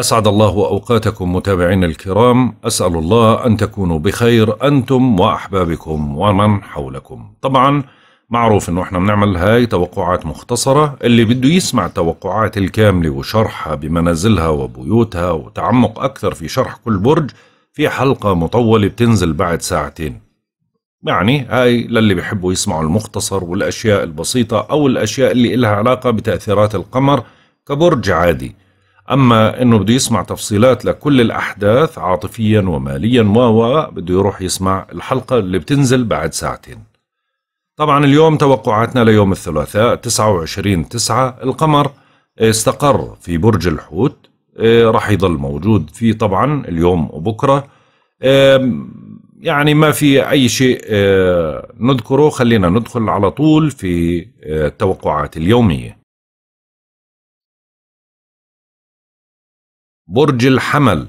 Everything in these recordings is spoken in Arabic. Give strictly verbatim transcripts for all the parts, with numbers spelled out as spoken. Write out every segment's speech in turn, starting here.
أسعد الله أوقاتكم متابعين الكرام، أسأل الله أن تكونوا بخير أنتم وأحبابكم ومن حولكم. طبعا معروف أنه إحنا بنعمل هاي توقعات مختصرة، اللي بده يسمع التوقعات الكاملة وشرحها بمنازلها وبيوتها وتعمق أكثر في شرح كل برج في حلقة مطولة بتنزل بعد ساعتين. يعني هاي للي بيحبوا يسمعوا المختصر والأشياء البسيطة أو الأشياء اللي إلها علاقة بتأثيرات القمر كبرج عادي. أما إنه بده يسمع تفصيلات لكل الأحداث عاطفيا وماليا و بده يروح يسمع الحلقة اللي بتنزل بعد ساعتين. طبعا اليوم توقعاتنا ليوم الثلاثاء تسعة وعشرين تسعة، القمر استقر في برج الحوت، راح يضل موجود فيه طبعا اليوم وبكرة، يعني ما في أي شيء نذكره. خلينا ندخل على طول في التوقعات اليومية. برج الحمل،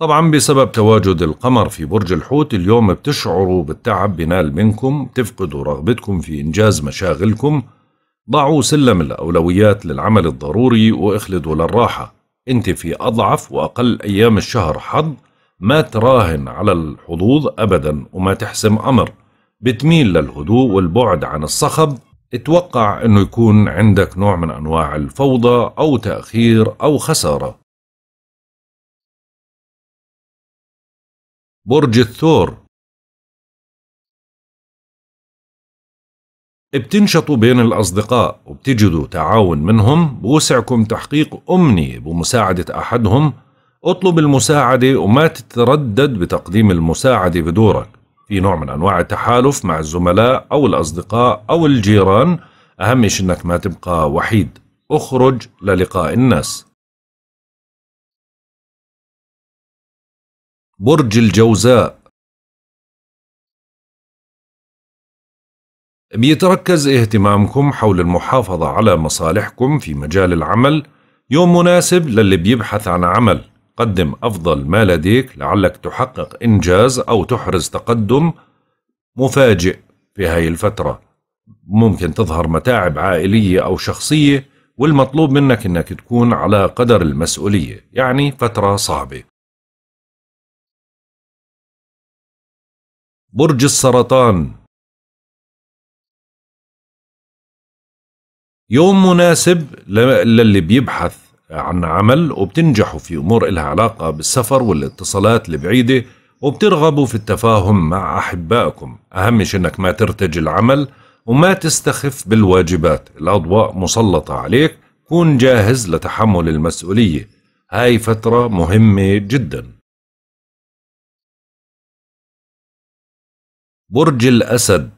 طبعا بسبب تواجد القمر في برج الحوت اليوم بتشعروا بالتعب بنال منكم، بتفقدوا رغبتكم في إنجاز مشاغلكم. ضعوا سلم الأولويات للعمل الضروري واخلدوا للراحة. انت في أضعف وأقل أيام الشهر حظ، ما تراهن على الحظوظ أبدا وما تحسم أمر، بتميل للهدوء والبعد عن الصخب. اتوقع أنه يكون عندك نوع من أنواع الفوضى أو تأخير أو خسارة. برج الثور، بتنشطوا بين الأصدقاء وبتجدوا تعاون منهم، بوسعكم تحقيق أمنية بمساعدة أحدهم. اطلب المساعدة وما تتردد بتقديم المساعدة بدورك. في نوع من أنواع التحالف مع الزملاء أو الأصدقاء أو الجيران، أهم شيء أنك ما تبقى وحيد، اخرج للقاء الناس. برج الجوزاء، بيتركز اهتمامكم حول المحافظة على مصالحكم في مجال العمل. يوم مناسب للي بيبحث عن عمل، قدم أفضل ما لديك لعلك تحقق إنجاز أو تحرز تقدم مفاجئ في هاي الفترة. ممكن تظهر متاعب عائلية أو شخصية، والمطلوب منك أنك تكون على قدر المسؤولية، يعني فترة صعبة. برج السرطان، يوم مناسب للي بيبحث عن عمل، وبتنجحوا في أمور إلها علاقة بالسفر والاتصالات البعيدة، وبترغبوا في التفاهم مع أحبائكم. أهم شيء أنك ما ترتجي العمل وما تستخف بالواجبات، الأضواء مسلطة عليك، كون جاهز لتحمل المسؤولية، هاي فترة مهمة جدا. برج الأسد،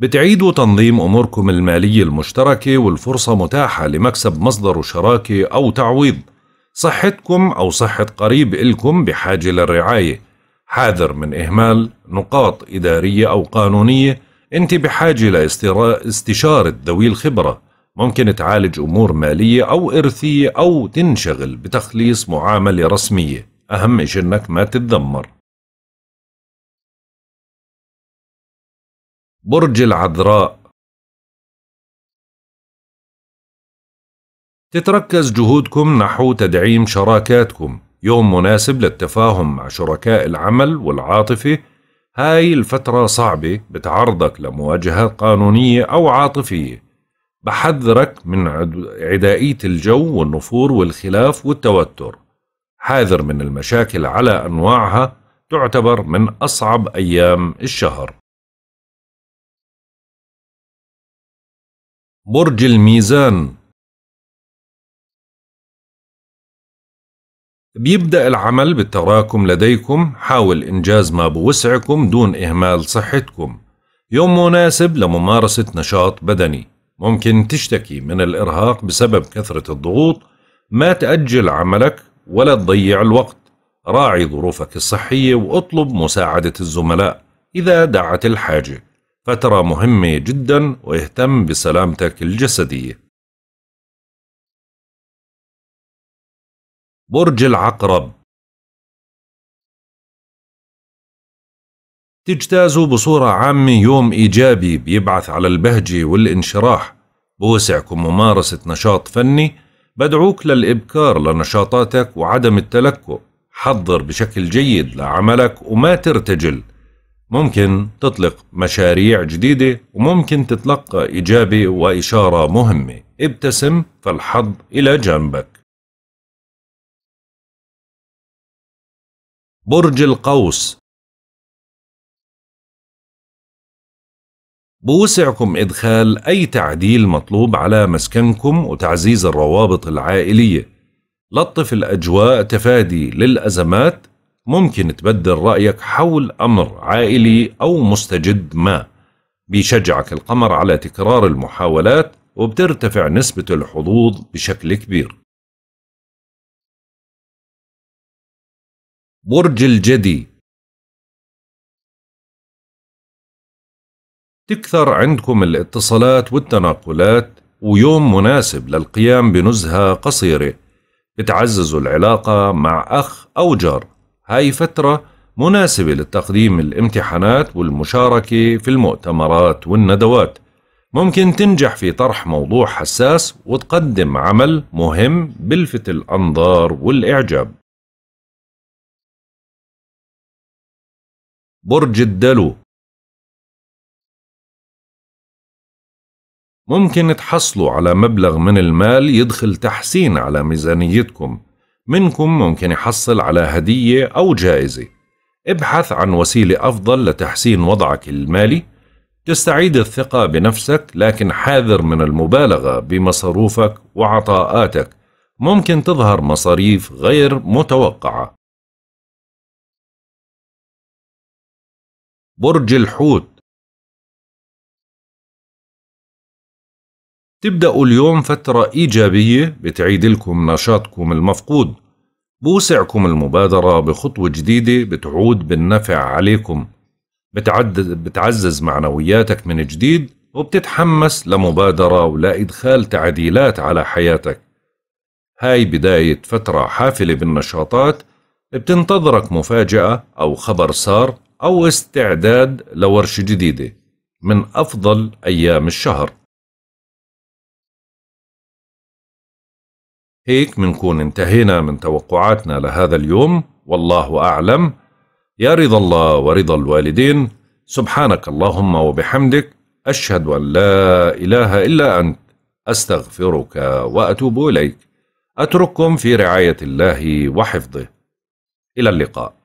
بتعيدوا تنظيم أموركم المالية المشتركة، والفرصة متاحة لمكسب مصدر شراكة أو تعويض. صحتكم أو صحة قريب إلكم بحاجة للرعاية، حاذر من إهمال نقاط إدارية أو قانونية. أنت بحاجة لاستشارة ذوي الخبرة، ممكن تعالج أمور مالية أو إرثية أو تنشغل بتخليص معاملة رسمية، أهم شيء إنك ما تتذمر. برج العذراء، تتركز جهودكم نحو تدعيم شراكاتكم. يوم مناسب للتفاهم مع شركاء العمل والعاطفة، هاي الفترة صعبة، بتعرضك لمواجهات قانونية أو عاطفية. بحذرك من عدائية الجو والنفور والخلاف والتوتر، حاذر من المشاكل على أنواعها، تعتبر من أصعب أيام الشهر. برج الميزان، بيبدأ العمل بالتراكم لديكم، حاول إنجاز ما بوسعكم دون إهمال صحتكم. يوم مناسب لممارسة نشاط بدني، ممكن تشتكي من الإرهاق بسبب كثرة الضغوط. ما تأجل عملك ولا تضيع الوقت، راعي ظروفك الصحية واطلب مساعدة الزملاء إذا دعت الحاجة، فترة مهمة جدا، واهتم بسلامتك الجسدية. برج العقرب، تجتاز بصورة عامة يوم إيجابي بيبعث على البهجة والانشراح، بوسعكم ممارسة نشاط فني، بدعوك للإبكار لنشاطاتك وعدم التلكؤ، حضر بشكل جيد لعملك وما ترتجل، ممكن تطلق مشاريع جديدة وممكن تتلقى إجابة وإشارة مهمة، ابتسم فالحظ إلى جنبك. برج القوس، بوسعكم إدخال أي تعديل مطلوب على مسكنكم وتعزيز الروابط العائلية، لطف الأجواء تفادي للأزمات، ممكن تبدل رأيك حول أمر عائلي أو مستجد ما، بيشجعك القمر على تكرار المحاولات وبترتفع نسبة الحظوظ بشكل كبير. برج الجدي، تكثر عندكم الاتصالات والتناقلات ويوم مناسب للقيام بنزهة قصيرة، بتعززوا العلاقة مع أخ أو جار، هاي فترة مناسبة لتقديم الامتحانات والمشاركة في المؤتمرات والندوات، ممكن تنجح في طرح موضوع حساس وتقدم عمل مهم بلفت الأنظار والإعجاب. برج الدلو، ممكن تحصلوا على مبلغ من المال يدخل تحسين على ميزانيتكم، منكم ممكن يحصل على هدية أو جائزة، ابحث عن وسيلة أفضل لتحسين وضعك المالي، تستعيد الثقة بنفسك لكن حاذر من المبالغة بمصروفك وعطاءاتك، ممكن تظهر مصاريف غير متوقعة. برج الحوت، تبدأوا اليوم فترة إيجابية بتعيد لكم نشاطكم المفقود، بوسعكم المبادرة بخطوة جديدة بتعود بالنفع عليكم، بتعزز معنوياتك من جديد وبتتحمس لمبادرة ولا إدخال تعديلات على حياتك، هاي بداية فترة حافلة بالنشاطات، بتنتظرك مفاجأة أو خبر سار أو استعداد لورشة جديدة، من أفضل أيام الشهر. هيك منكون انتهينا من توقعاتنا لهذا اليوم، والله أعلم، يا رضا الله ورضا الوالدين، سبحانك اللهم وبحمدك، أشهد أن لا إله إلا أنت، أستغفرك وأتوب إليك، أترككم في رعاية الله وحفظه، إلى اللقاء.